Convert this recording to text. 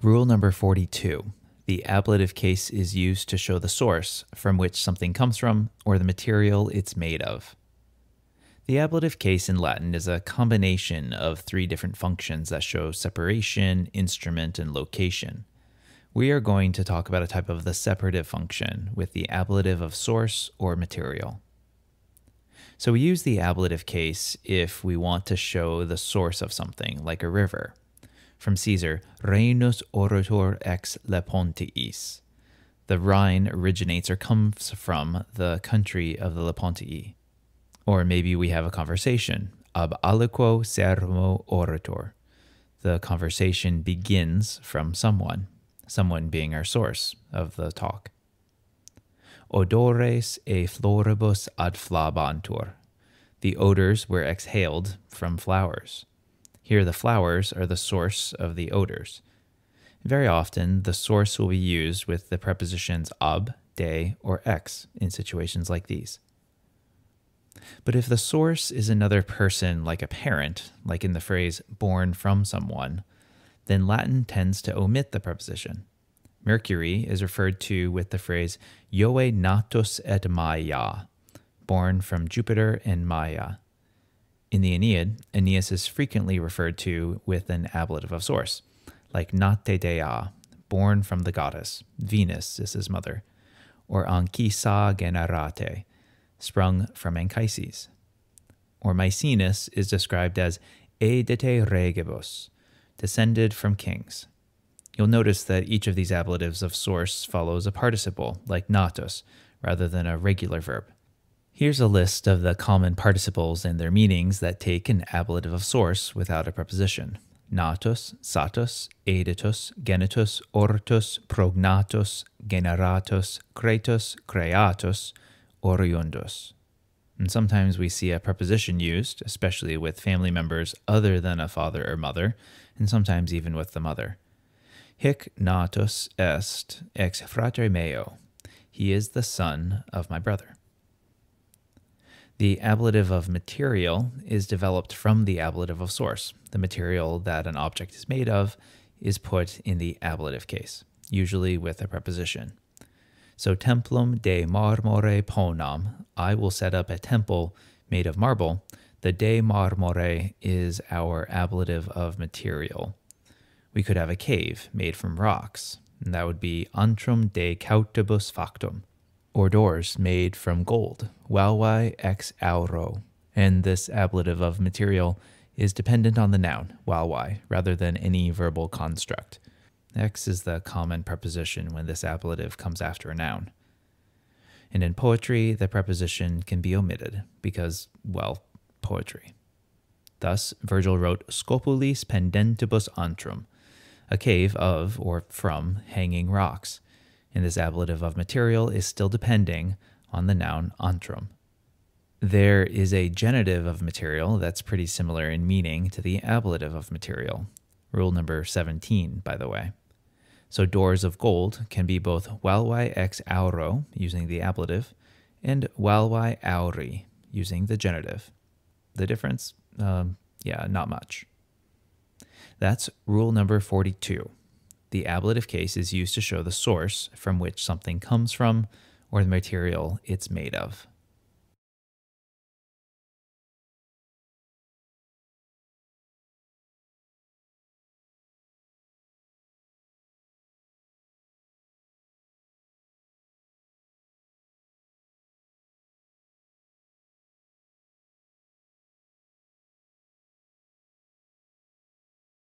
Rule number 42. The ablative case is used to show the source from which something comes from or the material it's made of. The ablative case in Latin is a combination of three different functions that show separation, instrument, and location. We are going to talk about a type of the separative function with the ablative of source or material. So we use the ablative case if we want to show the source of something, like a river. From Caesar, Rhenus orator ex Lepontiis. The Rhine originates or comes from the country of the Lepontii. Or maybe we have a conversation, ab aliquo sermo orator. The conversation begins from someone, someone being our source of the talk. Odores e floribus ad flabantur. The odors were exhaled from flowers. Here, the flowers are the source of the odors. Very often, the source will be used with the prepositions ob, de, or ex in situations like these. But if the source is another person like a parent, like in the phrase born from someone, then Latin tends to omit the preposition. Mercury is referred to with the phrase Iove natus et Maia, born from Jupiter and Maia. In the Aeneid, Aeneas is frequently referred to with an ablative of source, like Nate Dea, born from the goddess, Venus is his mother, or Anchisa generate, sprung from Anchises. Or Mycenaeus is described as edite regibus, descended from kings. You'll notice that each of these ablatives of source follows a participle, like natus, rather than a regular verb. Here's a list of the common participles and their meanings that take an ablative of source without a preposition. Natus, satus, editus, genitus, ortus, prognatus, generatus, cretus, creatus, oriundus. And sometimes we see a preposition used, especially with family members other than a father or mother, and sometimes even with the mother. Hic natus est ex fratre meo. He is the son of my brother. The ablative of material is developed from the ablative of source. The material that an object is made of is put in the ablative case, usually with a preposition. So templum de marmore ponam, I will set up a temple made of marble. The de marmore is our ablative of material. We could have a cave made from rocks, and that would be antrum de cautibus factum. Or doors made from gold, valvae ex auro, and this ablative of material is dependent on the noun, valvae, rather than any verbal construct. Ex is the common preposition when this ablative comes after a noun. And in poetry, the preposition can be omitted because, well, poetry. Thus, Virgil wrote scopulis pendentibus antrum, a cave of or from hanging rocks. And this ablative of material is still depending on the noun antrum. There is a genitive of material that's pretty similar in meaning to the ablative of material. Rule number 17, by the way. So doors of gold can be both valvae ex auro, using the ablative, and valvae auri, using the genitive. The difference? Not much. That's rule number 42. The ablative case is used to show the source from which something comes from or the material it's made of.